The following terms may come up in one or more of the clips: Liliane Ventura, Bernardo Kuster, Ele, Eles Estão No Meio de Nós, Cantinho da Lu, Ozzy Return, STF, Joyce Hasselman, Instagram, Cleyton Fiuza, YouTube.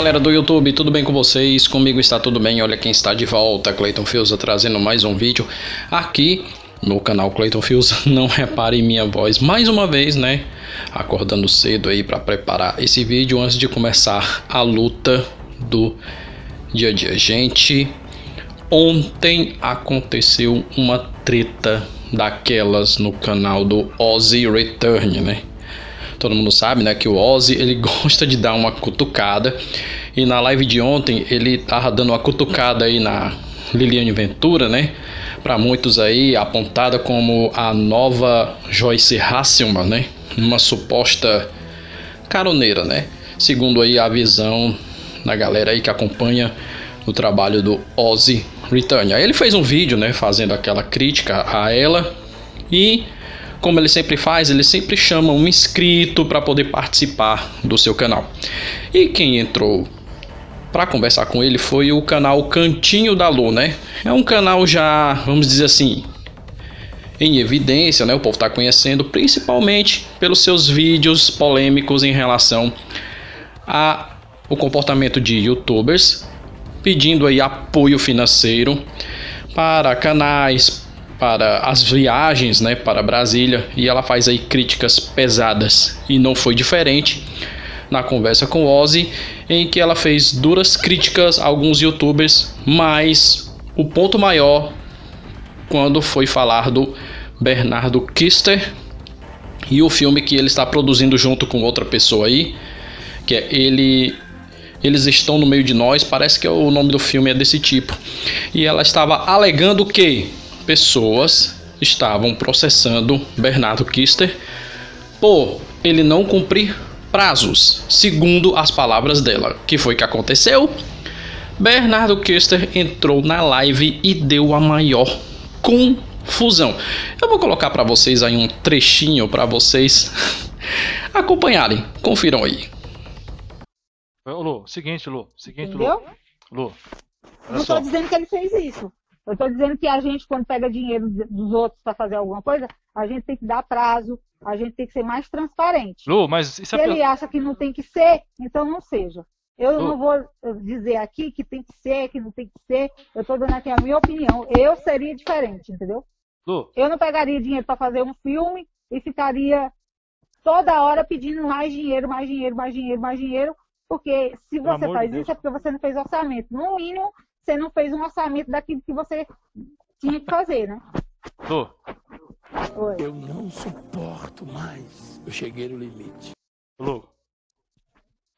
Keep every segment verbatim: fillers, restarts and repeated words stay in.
galera do YouTube, tudo bem com vocês? Comigo está tudo bem, olha quem está de volta, Cleyton Fiuza, trazendo mais um vídeo aqui no canal Cleyton Fiuza. Não repare em minha voz, mais uma vez, né? Acordando cedo aí para preparar esse vídeo antes de começar a luta do dia a dia. Gente, ontem aconteceu uma treta daquelas no canal do Ozzy Return, né? Todo mundo sabe, né, que o Ozzy, ele gosta de dar uma cutucada. E na live de ontem, ele tava dando uma cutucada aí na Liliane Ventura, né? Para muitos aí, apontada como a nova Joyce Hasselman, né? Uma suposta caroneira, né? Segundo aí a visão da galera aí que acompanha o trabalho do Ozzy Return. Aí ele fez um vídeo, né, fazendo aquela crítica a ela e... como ele sempre faz, ele sempre chama um inscrito para poder participar do seu canal. E quem entrou para conversar com ele foi o canal Cantinho da Lu, né? É um canal já, vamos dizer assim, em evidência, né? O povo está conhecendo principalmente pelos seus vídeos polêmicos em relação ao comportamento de youtubers, pedindo aí apoio financeiro para canais, para as viagens, né, para Brasília, e ela faz aí críticas pesadas. E não foi diferente na conversa com o Ozzy, em que ela fez duras críticas a alguns youtubers, mas o ponto maior quando foi falar do Bernardo Kuster e o filme que ele está produzindo junto com outra pessoa aí, que é Ele... Eles Estão No Meio de Nós, parece que o nome do filme é desse tipo. E ela estava alegando que pessoas estavam processando Bernardo Kuster por ele não cumprir prazos, segundo as palavras dela. Que foi que aconteceu? Bernardo Kuster entrou na live e deu a maior confusão. Eu vou colocar para vocês aí um trechinho para vocês acompanharem. Confiram aí. Ô, Lu, seguinte, Lu, seguinte, Lu, Lu. Eu não estou dizendo que ele fez isso. Eu estou dizendo que a gente, quando pega dinheiro dos outros para fazer alguma coisa, a gente tem que dar prazo, a gente tem que ser mais transparente. Lu, mas isso é... Se ele acha que não tem que ser, então não seja. Eu Lu. não vou dizer aqui que tem que ser, que não tem que ser. Eu estou dando aqui a minha opinião. Eu seria diferente, entendeu? Lu. Eu não pegaria dinheiro para fazer um filme e ficaria toda hora pedindo mais dinheiro, mais dinheiro, mais dinheiro, mais dinheiro. Porque se você faz isso é porque você não fez orçamento. No mínimo... você não fez um orçamento daquilo que você tinha que fazer, né? Tô. Oi. Eu não suporto mais. Eu cheguei no limite. Lu,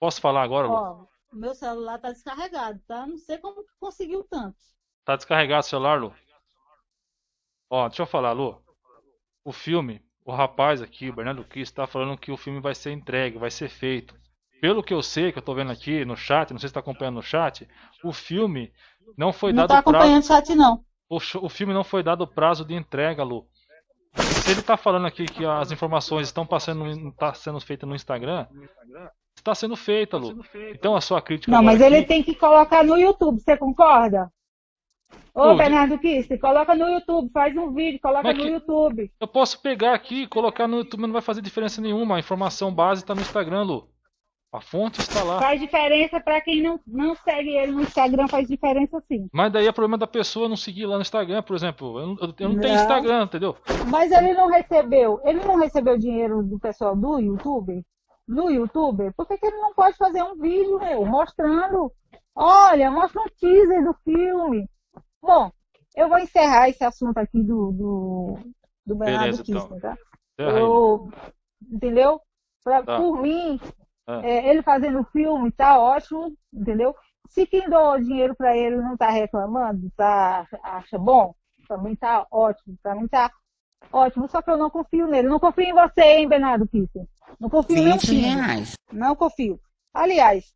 posso falar agora, Lu? Ó, meu celular tá descarregado, tá? Não sei como que conseguiu tanto. Tá descarregado o celular, Lu? Ó, deixa eu falar, Lu. O filme, o rapaz aqui, o Bernardo Kuster, tá falando que o filme vai ser entregue, vai ser feito. Pelo que eu sei, que eu tô vendo aqui no chat, não sei se tá acompanhando no chat, o filme não foi não dado tá prazo... Não tá acompanhando o chat, não. O, o filme não foi dado prazo de entrega, Lu. Se ele tá falando aqui que as informações estão passando, tá sendo feitas no Instagram, está sendo feita, Lu. Então a sua crítica... Não, mas aqui... ele tem que colocar no YouTube, você concorda? Ô, Bernardo Kuster, coloca no YouTube, faz um vídeo, coloca é no YouTube. Eu posso pegar aqui e colocar no YouTube, mas não vai fazer diferença nenhuma. A informação base tá no Instagram, Lu. A fonte está lá. Faz diferença para quem não, não segue ele no Instagram, faz diferença sim. Mas daí é problema da pessoa não seguir lá no Instagram, por exemplo. Eu, eu, eu não, não tenho Instagram, entendeu? Mas ele não recebeu, ele não recebeu dinheiro do pessoal do YouTube? Do YouTube? Por que, que ele não pode fazer um vídeo, meu, mostrando? Olha, mostra um teaser do filme. Bom, eu vou encerrar esse assunto aqui do, do, do Bernardo Kuster, tá? Eu, entendeu? Pra, tá. Por mim... É, ele fazendo o filme tá ótimo, entendeu? Se quem doou dinheiro pra ele não tá reclamando, tá, acha bom, pra mim tá ótimo, pra mim tá ótimo, só que eu não confio nele. Não confio em você, hein, Bernardo Kuster? Não confio em ninguém. Não confio. Aliás,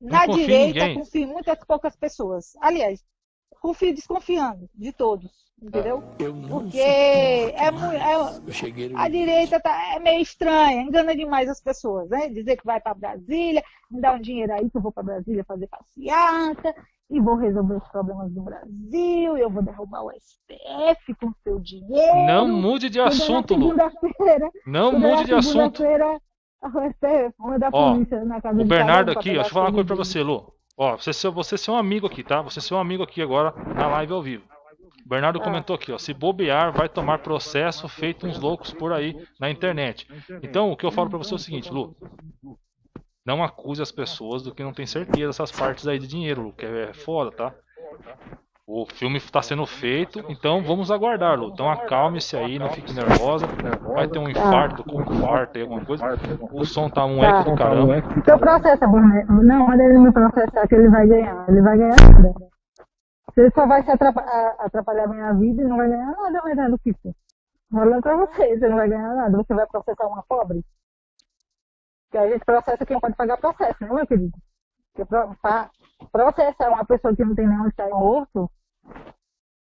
na direita confio em muitas poucas pessoas. Aliás, confio desconfiando de todos, entendeu? Eu não Porque é, é, eu a direita tá, é meio estranha, engana demais as pessoas, né? Dizer que vai para Brasília, me dá um dinheiro aí que eu vou para Brasília fazer passeata e vou resolver os problemas do Brasil, eu vou derrubar o S T F com seu dinheiro. Não mude de assunto, Lu. Não mude de assunto. Mandar ó, polícia na casa o de Bernardo aqui, ó, deixa eu falar uma coisa pra você, Lu. Ó, você ser você ser um amigo aqui, tá? Você ser um amigo aqui agora na live ao vivo. O Bernardo ah. comentou aqui, ó, se bobear vai tomar processo feito uns loucos por aí na internet. Então, o que eu falo pra você é o seguinte, Lu. Não acuse as pessoas do que não tem certeza essas partes aí de dinheiro, Lu, que é foda, tá? O filme está sendo feito, então vamos aguardar, Lu. Então acalme-se aí, não fique nervosa. Vai ter um infarto, ah. com um infarto, alguma coisa. O som tá um eco do caramba. Então processa, Bruno. Não, manda ele me processar que ele vai ganhar. Ele vai ganhar nada. Ele só vai se atrapalhar, atrapalhar a minha vida e não vai ganhar nada, Bernardo Kuster. Falando pra você, você não vai ganhar nada. Você vai processar uma pobre? Que a gente processa quem pode pagar processo, não é, querido? Porque pra... processar uma pessoa que não tem nem onde estar morto,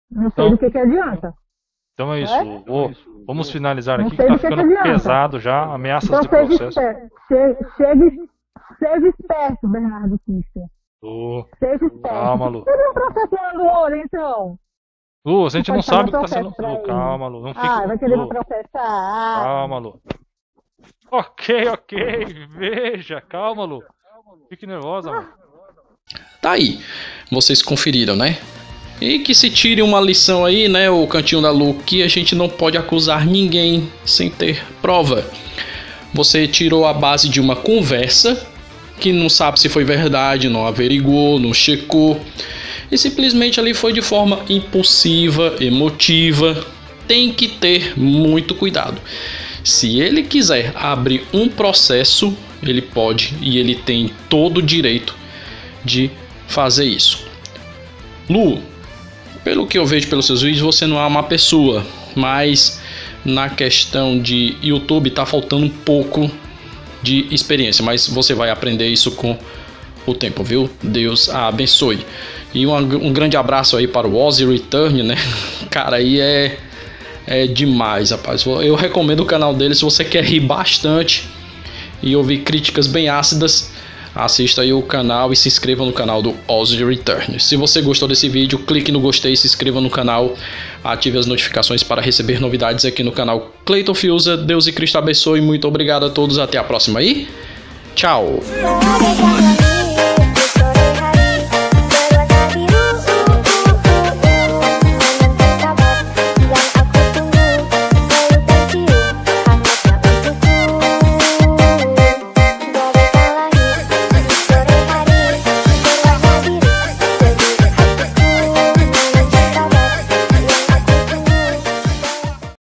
não sei então, do que, que adianta. Então é isso. É? Vou, vamos finalizar não aqui, que tá que ficando que pesado já, ameaças então, de processo. Seja esperto, Bernardo Kuster. Tô. Seja esperto. Calma, Lu. Vocês não processando o ouro, então? Lu, a gente não sabe o que tá sendo... Lu, calma, Lu. Não fica... Ah, vai querer Lu. processar. Calma, Lu. Ok, ok. Veja. Calma, Lu. Fique nervosa, ah. mano. Tá aí, vocês conferiram, né? E que se tire uma lição aí, né, o Cantinho da Lu, que a gente não pode acusar ninguém sem ter prova. Você tirou a base de uma conversa, que não sabe se foi verdade, não averiguou, não checou, e simplesmente ali foi de forma impulsiva, emotiva. Tem que ter muito cuidado. Se ele quiser abrir um processo, ele pode e ele tem todo o direito de fazer isso. Lu, pelo que eu vejo pelos seus vídeos, você não é uma pessoa, mas na questão de YouTube tá faltando um pouco de experiência, mas você vai aprender isso com o tempo, viu? Deus a abençoe. E um, um grande abraço aí para o Ozzy Return, né? Cara, aí é, é demais, rapaz. Eu recomendo o canal dele se você quer rir bastante e ouvir críticas bem ácidas. Assista aí o canal e se inscreva no canal do Ozzy Return. Se você gostou desse vídeo, clique no gostei, se inscreva no canal, ative as notificações para receber novidades aqui no canal Cleyton Fiuza. Deus e Cristo abençoe, muito obrigado a todos, até a próxima e tchau!